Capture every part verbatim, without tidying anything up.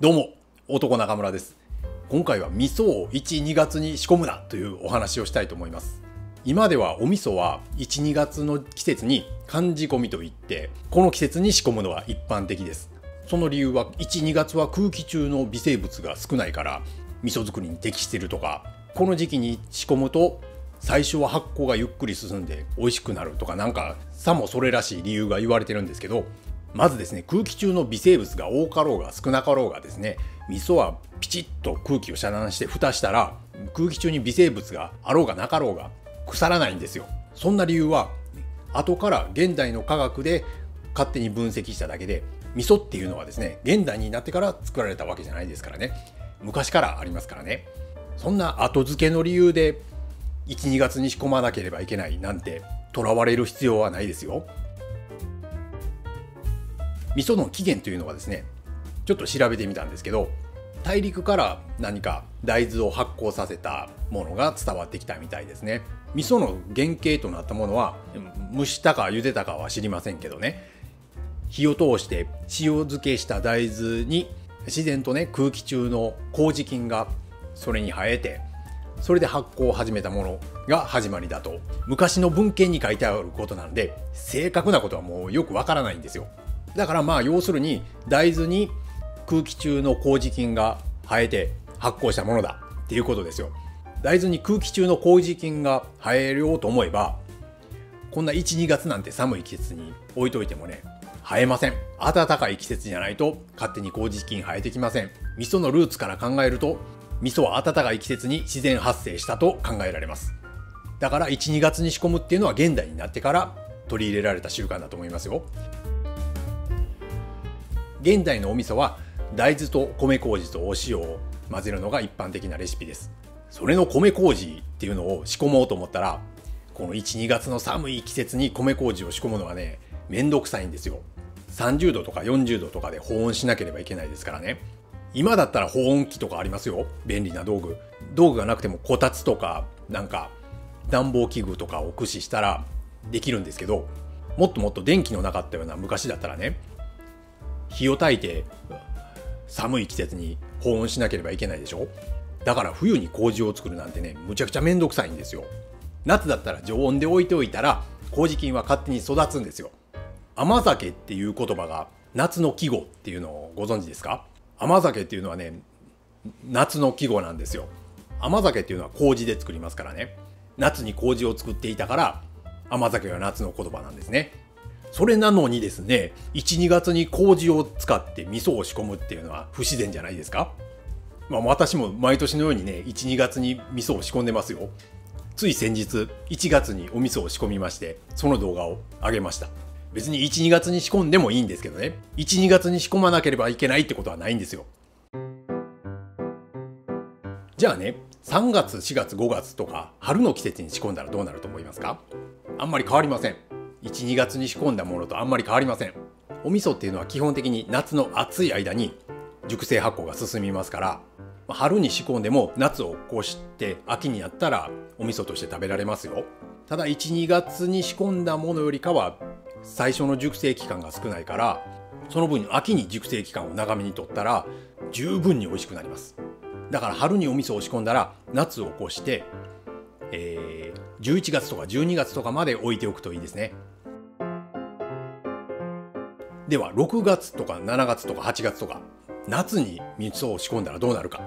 どうも、男中村です。今回は味噌をいち、にがつに仕込むなというお話をしたいと思います。今ではお味噌はいち、にがつの季節に寒仕込みといって、この季節に仕込むのは一般的です。その理由はいち、にがつは空気中の微生物が少ないから味噌作りに適しているとか、この時期に仕込むと最初は発酵がゆっくり進んで美味しくなるとか、なんかさもそれらしい理由が言われてるんですけど、まずですね、空気中の微生物が多かろうが少なかろうがですね、味噌はピチッと空気を遮断して蓋したら、空気中に微生物があろうがなかろうが腐らないんですよ。そんな理由は後から現代の科学で勝手に分析しただけで、味噌っていうのはですね、現代になってから作られたわけじゃないですからね、昔からありますからね。そんな後付けの理由でいち、にがつに仕込まなければいけないなんてとらわれる必要はないですよ。味噌の起源というのはですね、ちょっと調べてみたんですけど、大陸から何か大豆を発酵させたものが伝わってきたみたいですね。味噌の原型となったものは蒸したか茹でたかは知りませんけどね、火を通して塩漬けした大豆に自然とね、空気中の麹菌がそれに生えて、それで発酵を始めたものが始まりだと昔の文献に書いてあることなんで、正確なことはもうよくわからないんですよ。だからまあ要するに、大豆に空気中の麹菌が生えて発酵したものだっていうことですよ。大豆に空気中の麹菌が生えようと思えば、こんないち、にがつなんて寒い季節に置いといてもね、生えません。暖かい季節じゃないと勝手に麹菌生えてきません。味噌のルーツから考えると、味噌は暖かい季節に自然発生したと考えられます。だからいち、にがつに仕込むっていうのは現代になってから取り入れられた習慣だと思いますよ。現代のお味噌は大豆と米麹とお塩を混ぜるのが一般的なレシピです。それの米麹っていうのを仕込もうと思ったら、このいち、にがつの寒い季節に米麹を仕込むのはね、めんどくさいんですよ。さんじゅうどとかよんじゅうどとかで保温しなければいけないですからね。今だったら保温器とかありますよ、便利な道具。道具がなくてもこたつとかなんか暖房器具とかを駆使したらできるんですけど、もっともっと電気のなかったような昔だったらね、火を焚いて寒い季節に保温しなければいけないでしょ。だから冬に麹を作るなんてね、むちゃくちゃめんどくさいんですよ。夏だったら常温で置いておいたら麹菌は勝手に育つんですよ。甘酒っていう言葉が夏の季語っていうのをご存知ですか？甘酒っていうのはね、夏の季語なんですよ。甘酒っていうのは麹で作りますからね。夏に麹を作っていたから甘酒は夏の言葉なんですね。それなのにですね、いち、にがつに麹を使って味噌を仕込むっていうのは不自然じゃないですか？まあ私も毎年のようにね、いち、にがつに味噌を仕込んでますよ。つい先日、いちがつにお味噌を仕込みまして、その動画を上げました。別にいち、にがつに仕込んでもいいんですけどね、いち、にがつに仕込まなければいけないってことはないんですよ。じゃあね、さんがつ、しがつ、ごがつとか春の季節に仕込んだらどうなると思いますか？あんまり変わりません。いち、にがつに仕込んだものとあんまり変わりません。お味噌っていうのは基本的に夏の暑い間に熟成発酵が進みますから、春に仕込んでも夏を越して秋にやったらお味噌として食べられますよ。ただいち、にがつに仕込んだものよりかは最初の熟成期間が少ないから、その分秋に熟成期間を長めにとったら十分に美味しくなります。だから春にお味噌を仕込んだら夏を越して、えー、じゅういちがつとかじゅうにがつとかまで置いておくといいですね。ではろくがつとかしちがつとかはちがつとか夏に味噌を仕込んだらどうなるか。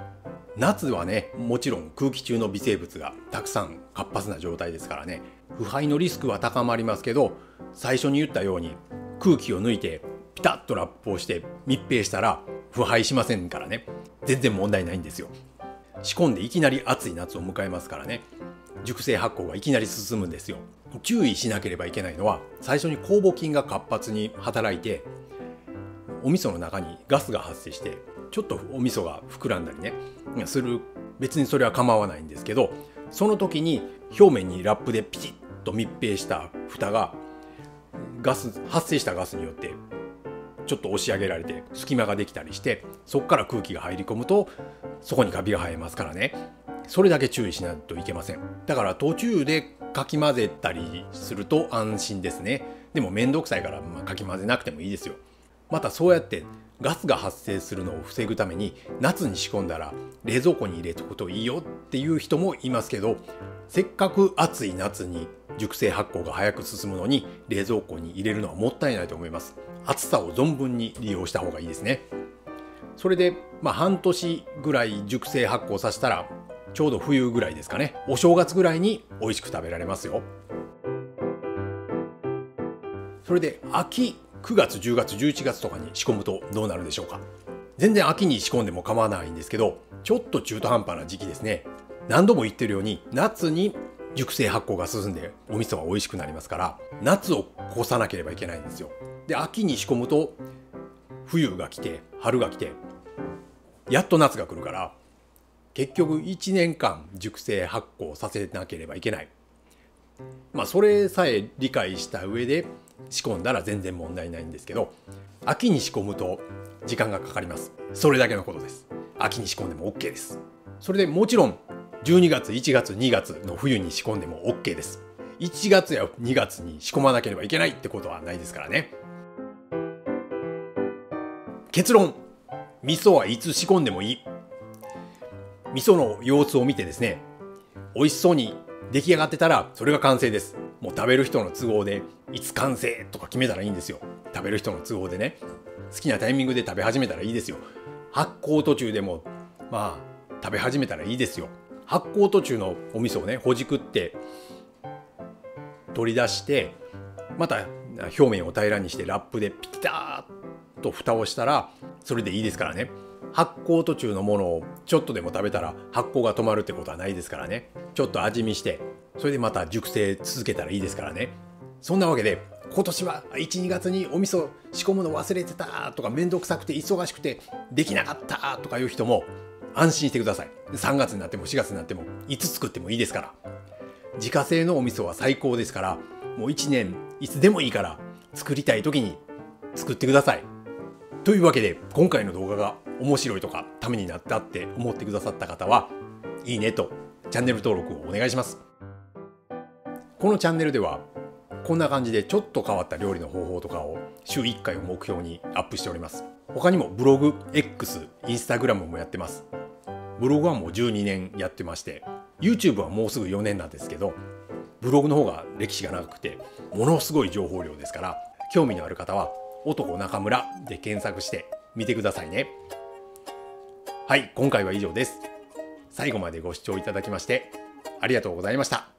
夏はね、もちろん空気中の微生物がたくさん活発な状態ですからね、腐敗のリスクは高まりますけど、最初に言ったように空気を抜いてピタッとラップをして密閉したら腐敗しませんからね、全然問題ないんですよ。仕込んでいきなり暑い夏を迎えますからね、熟成発酵がいきなり進むんですよ。注意しなければいけないのは、最初に酵母菌が活発に働いてお味噌の中にガスが発生してちょっとお味噌が膨らんだりねする。別にそれは構わないんですけど、その時に表面にラップでピチッと密閉した蓋がガス発生したガスによってちょっと押し上げられて隙間ができたりして、そこから空気が入り込むとそこにカビが生えますからね。それだけ注意しないといけません。だから途中でかき混ぜたりすると安心ですね。でも面倒くさいから、まあ、かき混ぜなくてもいいですよ。またそうやってガスが発生するのを防ぐために夏に仕込んだら冷蔵庫に入れとくといいよっていう人もいますけど、せっかく暑い夏に熟成発酵が早く進むのに冷蔵庫に入れるのはもったいないと思います。暑さを存分に利用した方がいいですね。それで、まあ、半年ぐらい熟成発酵させたらちょうど冬ぐらいですかね、お正月ぐらいに美味しく食べられますよ。それで秋、くがつじゅうがつじゅういちがつとかに仕込むとどうなるでしょうか。全然秋に仕込んでも構わないんですけど、ちょっと中途半端な時期ですね。何度も言ってるように夏に熟成発酵が進んでお味噌は美味しくなりますから、夏を越さなければいけないんですよ。で秋に仕込むと冬が来て春が来てやっと夏が来るから、結局いちねんかん熟成発酵させなければいけない。まあそれさえ理解した上で仕込んだら全然問題ないんですけど、秋に仕込むと時間がかかります。それだけのことです。秋に仕込んでも オーケー です。それでもちろんじゅうにがついちがつにがつの冬に仕込んでも オーケー です。いちがつやにがつに仕込まなければいけないってことはないですからね。結論、味噌はいつ仕込んでもいい。味噌の様子を見てですね、美味しそうに出来上がってたらそれが完成です。もう食べる人の都合でいつ完成とか決めたらいいんですよ。食べる人の都合でね、好きなタイミングで食べ始めたらいいですよ。発酵途中でもまあ食べ始めたらいいですよ。発酵途中のお味噌をね、ほじくって取り出して、また表面を平らにしてラップでピタッと蓋をしたらそれでいいですからね。発酵途中のものをちょっとでも食べたら発酵が止まるってことはないですからね。ちょっと味見してそれでまた熟成続けたらいいですからね。そんなわけで今年はいちにがつにお味噌仕込むの忘れてたとか、面倒くさくて忙しくてできなかったとかいう人も安心してください。さんがつになってもしがつになってもいつ作ってもいいですから。自家製のお味噌は最高ですから、もういちねんいつでもいいから作りたい時に作ってください。というわけで今回の動画が面白いとかためになったって思ってくださった方は、いいねとチャンネル登録をお願いします。このチャンネルではこんな感じでちょっと変わった料理の方法とかをしゅういっかいを目標にアップしております。他にもブログ、エックス、インスタグラムもやってます。ブログはもうじゅうにねんやってまして、ユーチューブ はもうすぐよねんなんですけど、ブログの方が歴史が長くて、ものすごい情報量ですから、興味のある方は男中村で検索して見てくださいね。はい、今回は以上です。最後までご視聴いただきましてありがとうございました。